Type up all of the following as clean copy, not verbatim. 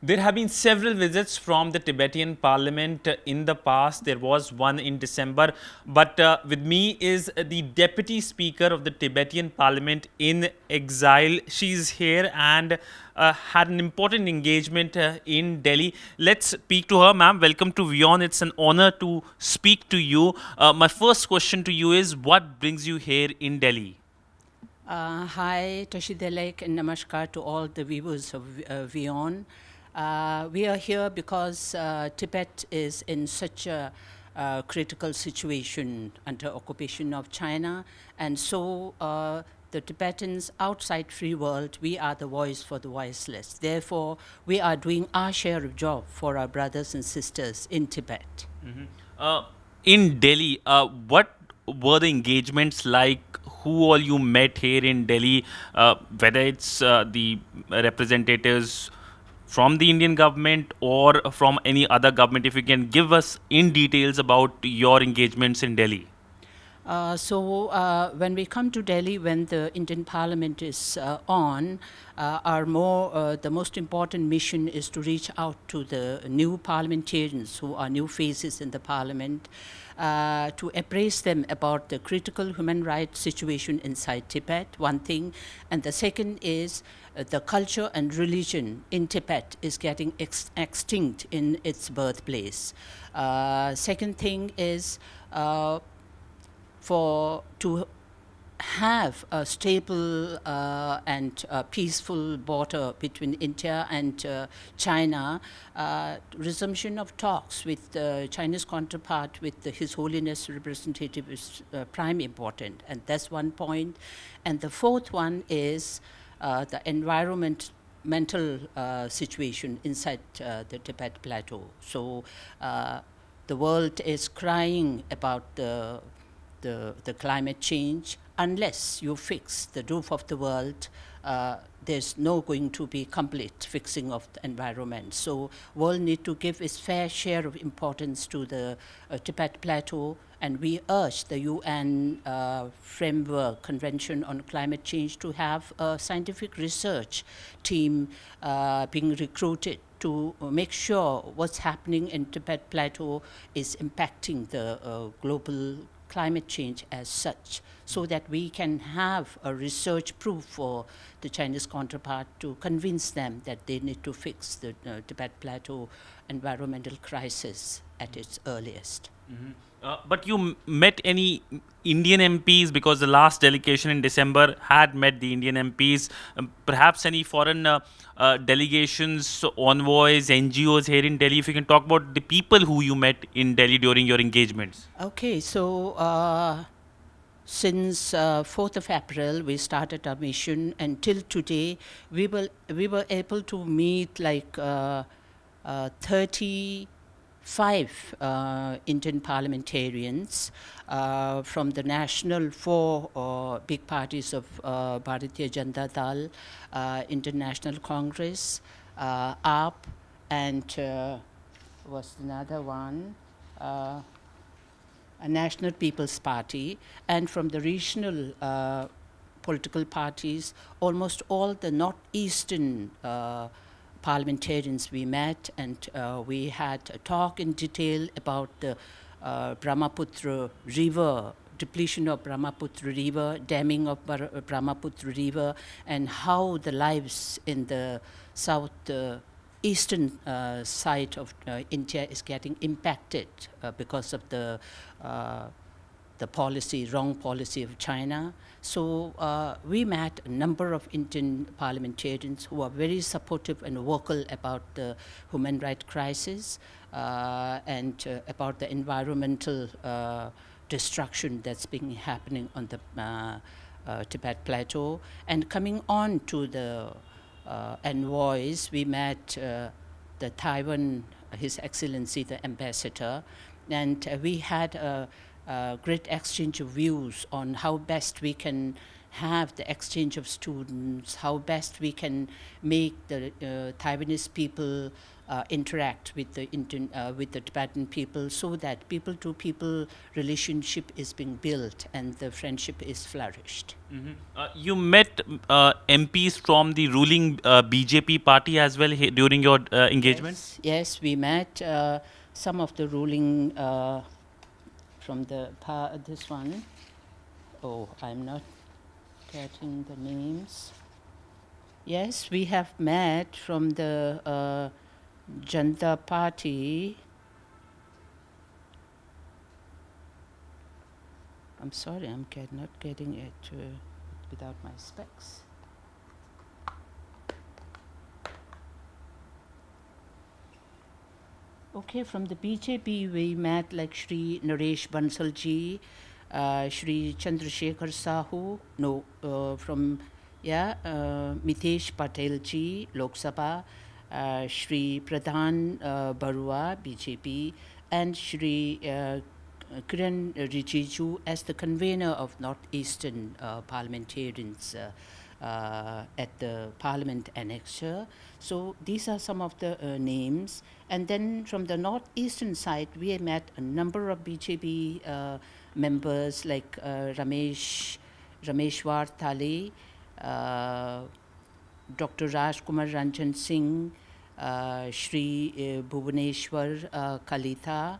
There have been several visits from the Tibetan Parliament in the past. There was one in December, but with me is the Deputy Speaker of the Tibetan Parliament in exile. She's here and had an important engagement in Delhi. Let's speak to her. Ma'am, welcome to WION. It's an honor to speak to you. My first question to you is, what brings you here in Delhi? Hi, Tashi Delek, and namaskar to all the viewers of WION. We are here because Tibet is in such a critical situation under occupation of China, and so the Tibetans outside free world, we are the voice for the voiceless. Therefore, we are doing our share of job for our brothers and sisters in Tibet. Mm-hmm. In Delhi, what were the engagements like? Who all you met here in Delhi? Whether it's the representatives from the Indian government or from any other government, if you can give us in details about your engagements in Delhi. When we come to Delhi, when the Indian Parliament is on, the most important mission is to reach out to the new parliamentarians who are new faces in the Parliament, to appraise them about the critical human rights situation inside Tibet, one thing, and the second is the culture and religion in Tibet is getting extinct in its birthplace. Second thing is to have a stable and peaceful border between India and China, resumption of talks with the Chinese counterpart with His Holiness representative is prime important, and that's one point. And the fourth one is the environmental situation inside the Tibet plateau. So the world is crying about the climate change. Unless you fix the roof of the world, there's no going to be complete fixing of the environment. So world need to give its fair share of importance to the Tibet Plateau, and we urge the UN Framework Convention on Climate Change to have a scientific research team being recruited to make sure what's happening in Tibet Plateau is impacting the global climate change as such, so that we can have a research proof for the Chinese counterpart to convince them that they need to fix the Tibet Plateau environmental crisis at its earliest. Mm-hmm. But you met any Indian MPs, because the last delegation in December had met the Indian MPs, perhaps any foreign delegations, envoys, NGOs here in Delhi. If you can talk about the people who you met in Delhi during your engagements. Okay, so since 4th of April, we started our mission, and till today, we were able to meet like 35 Indian parliamentarians from the national four big parties of Bharatiya Janata Dal, International Congress, AAP, and was another one, a National People's Party, and from the regional political parties, almost all the northeastern parliamentarians we met, and we had a talk in detail about the Brahmaputra River, depletion of Brahmaputra River, damming of Brahmaputra River, and how the lives in the southeastern side of India is getting impacted because of the wrong policy of China. So we met a number of Indian parliamentarians who are very supportive and vocal about the human rights crisis and about the environmental destruction that's been happening on the Tibet Plateau. And coming on to the envoys, we met the Taiwan, His Excellency, the ambassador, and we had a great exchange of views on how best we can have the exchange of students, how best we can make the Taiwanese people interact with the Tibetan people, so that people-to-people relationship is being built and the friendship is flourished. Mm-hmm. You met MPs from the ruling BJP party as well during your engagement? Yes, yes, we met some of the ruling from the this one. Oh, I'm not getting the names. Yes, we have met from the Janata Party. I'm sorry, I'm not getting it without my specs. Okay, from the BJP we met like Shri Naresh Bansalji, Shri Chandrasekhar Sahu, no, from, yeah, Mitesh Patelji, Lok Sabha, Shri Pradhan Barua, BJP, and Shri Kiren Rijiju as the convener of Northeastern parliamentarians at the Parliament Annexure. So these are some of the names. And then from the Northeastern side, we met a number of BJP members like Rameshwar Thali, Dr. Rajkumar Ranjan Singh, Shri Bhubaneswar Kalita,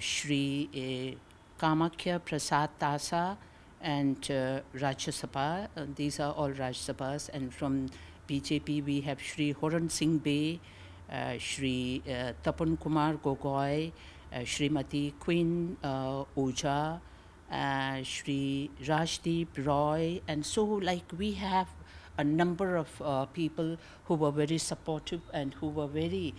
Shri Kamakhya Prasad Tasa, and Rajya Sabha. These are all Rajya Sabhas. And from BJP, we have Shri Horan Singh Bey, Shri Tapan Kumar Gogoi, Shrimati Queen Oja, Shri Rajdeep Roy. And so, like, we have a number of people who were very supportive and who were very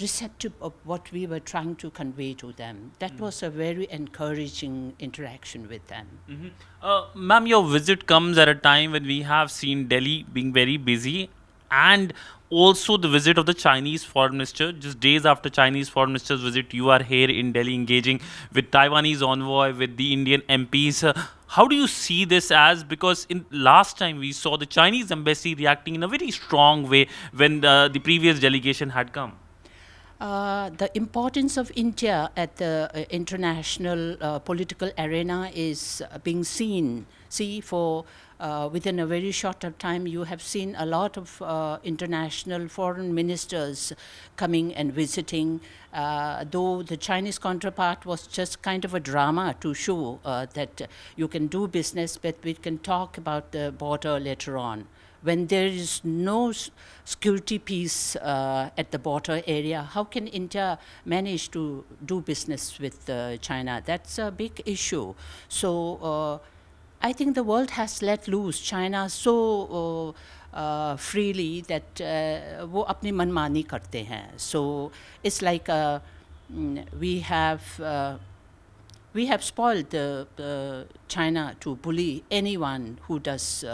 receptive of what we were trying to convey to them. That was a very encouraging interaction with them. Mm-hmm. Ma'am, your visit comes at a time when we have seen Delhi being very busy, and also the visit of the Chinese Foreign Minister. Just days after Chinese Foreign Minister's visit, you are here in Delhi engaging with Taiwanese envoy, with the Indian MPs. How do you see this as? Because in last time we saw the Chinese embassy reacting in a very strong way when the previous delegation had come. The importance of India at the international political arena is being seen. See, for within a very short of time, you have seen a lot of international foreign ministers coming and visiting, though the Chinese counterpart was just kind of a drama to show that you can do business, but we can talk about the border later on. When there is no security peace at the border area, how can India manage to do business with China? That's a big issue. So I think the world has let loose China so freely that wo apni manmani karte hain. So it's like we have spoiled China to bully anyone who does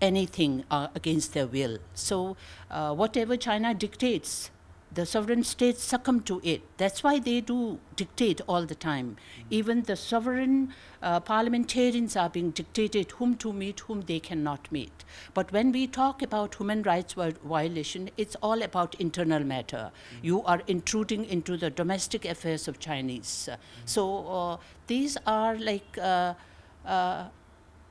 anything against their will. So whatever China dictates, the sovereign states succumb to it. That's why they do dictate all the time. Even the sovereign parliamentarians are being dictated whom to meet, whom they cannot meet. But when we talk about human rights violation, it's all about internal matter. You are intruding into the domestic affairs of Chinese. So these are like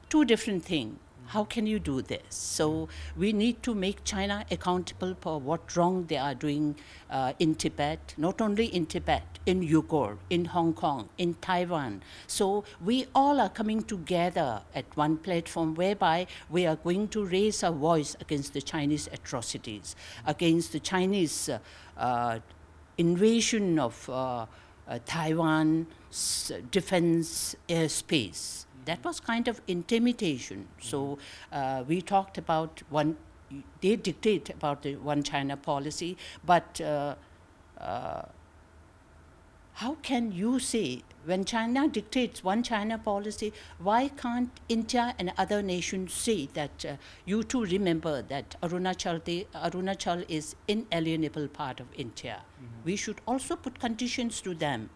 two different things. How can you do this? So we need to make China accountable for what wrong they are doing in Tibet, not only in Tibet, in Uyghur, in Hong Kong, in Taiwan. So we all are coming together at one platform whereby we are going to raise our voice against the Chinese atrocities, against the Chinese invasion of Taiwan's defense airspace. That was kind of intimidation. So we talked about they dictate about the one China policy, but how can you say, when China dictates one China policy, why can't India and other nations say that you too remember that Arunachal is inalienable part of India. We should also put conditions to them.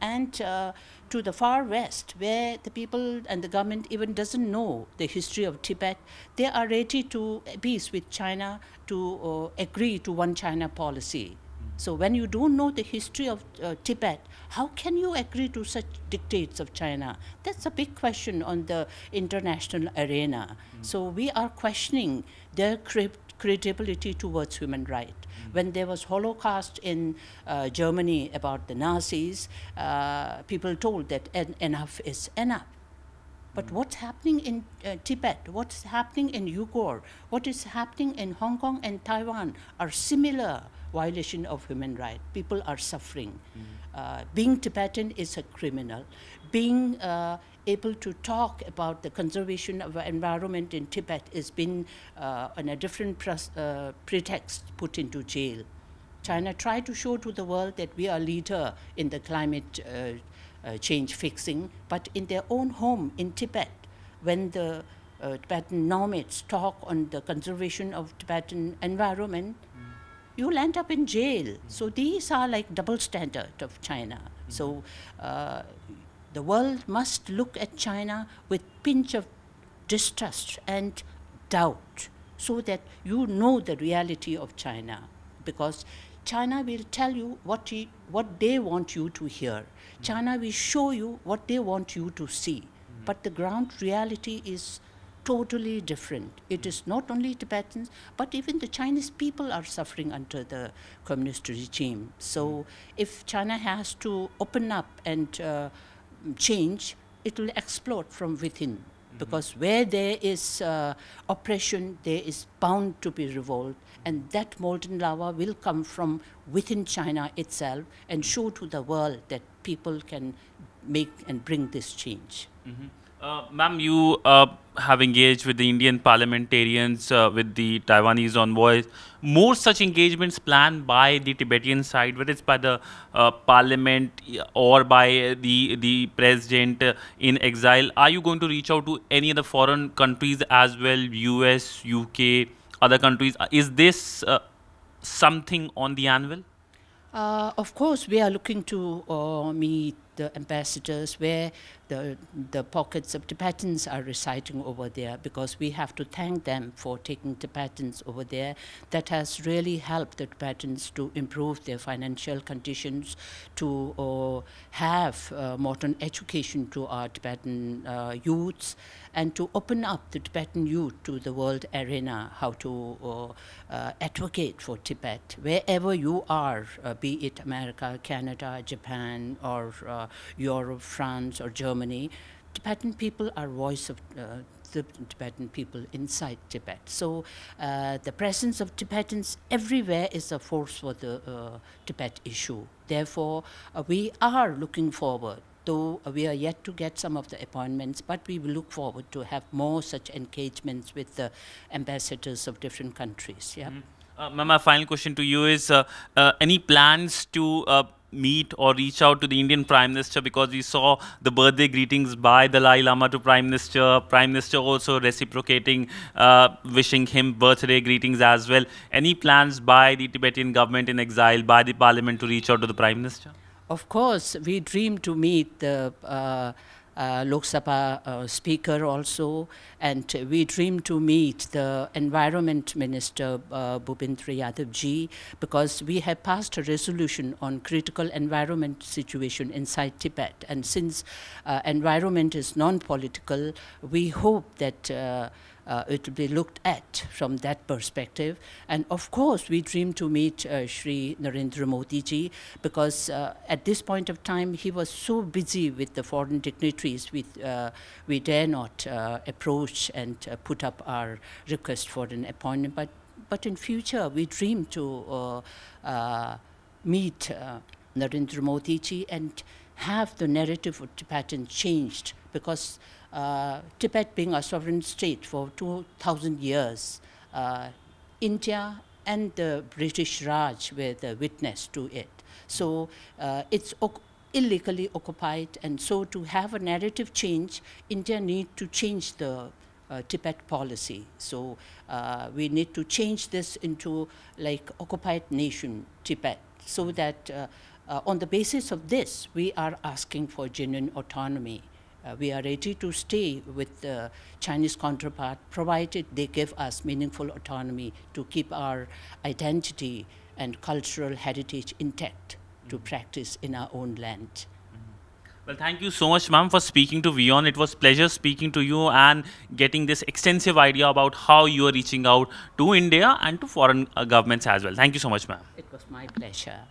and to the far west, where the people and the government even doesn't know the history of Tibet, they are ready to peace with China, to agree to one China policy. So when you don't know the history of Tibet, how can you agree to such dictates of China? That's a big question on the international arena. So we are questioning their credibility towards human rights. When there was Holocaust in Germany about the Nazis, people told that enough is enough. But what's happening in Tibet, what's happening in Uyghur, what is happening in Hong Kong and Taiwan are similar violation of human rights. People are suffering. Being Tibetan is a criminal. Being able to talk about the conservation of environment in Tibet has been on a different pretext put into jail. China tried to show to the world that we are leader in the climate change fixing, but in their own home in Tibet, when the Tibetan nomads talk on the conservation of Tibetan environment, you'll end up in jail. So these are like double standard of China. So the world must look at China with pinch of distrust and doubt, so that you know the reality of China, because China will tell you what they want you to hear. China will show you what they want you to see. But the ground reality is totally different. It is not only Tibetans, but even the Chinese people are suffering under the communist regime. So if China has to open up and change, it will explode from within. Because where there is oppression, there is bound to be revolt. And that molten lava will come from within China itself and show to the world that people can make and bring this change. Ma'am, you have engaged with the Indian parliamentarians, with the Taiwanese envoys. More such engagements planned by the Tibetan side, whether it's by the parliament or by the president in exile. Are you going to reach out to any other foreign countries as well, US, UK, other countries? Is this something on the anvil? Of course, we are looking to meet the ambassadors where the pockets of Tibetans are residing over there, because we have to thank them for taking Tibetans over there. That has really helped the Tibetans to improve their financial conditions, to have modern education to our Tibetan youths, and to open up the Tibetan youth to the world arena, how to advocate for Tibet. Wherever you are, be it America, Canada, Japan, or Europe, France, or Germany, Tibetan people are voice of the Tibetan people inside Tibet. So the presence of Tibetans everywhere is a force for the Tibet issue. Therefore, we are looking forward, though we are yet to get some of the appointments, but we will look forward to have more such engagements with the ambassadors of different countries. Yeah. Ma'am, my final question to you is, any plans to meet or reach out to the Indian Prime Minister, because we saw the birthday greetings by Dalai Lama to Prime Minister. Prime Minister also reciprocating, wishing him birthday greetings as well. Any plans by the Tibetan government in exile, by the parliament, to reach out to the Prime Minister? Of course, we dream to meet the Lok Sabha Speaker also, and we dream to meet the Environment Minister Bhupender Yadavji, because we have passed a resolution on critical environment situation inside Tibet, and since environment is non-political, we hope that it will be looked at from that perspective. And of course, we dream to meet Shri Narendra Modi ji, because at this point of time, he was so busy with the foreign dignitaries, with, we dare not approach and put up our request for an appointment. But in future, we dream to meet Narendra Modi ji and have the narrative of Tibetan changed, because Tibet being a sovereign state for 2,000 years, India and the British Raj were the witness to it. So it's illegally occupied, and so to have a narrative change, India need to change the Tibet policy. So we need to change this into like occupied nation Tibet, so that On the basis of this, we are asking for genuine autonomy. We are ready to stay with the Chinese counterpart, provided they give us meaningful autonomy to keep our identity and cultural heritage intact, to practice in our own land. Well, thank you so much, ma'am, for speaking to WION. It was a pleasure speaking to you and getting this extensive idea about how you are reaching out to India and to foreign governments as well. Thank you so much, ma'am. It was my pleasure.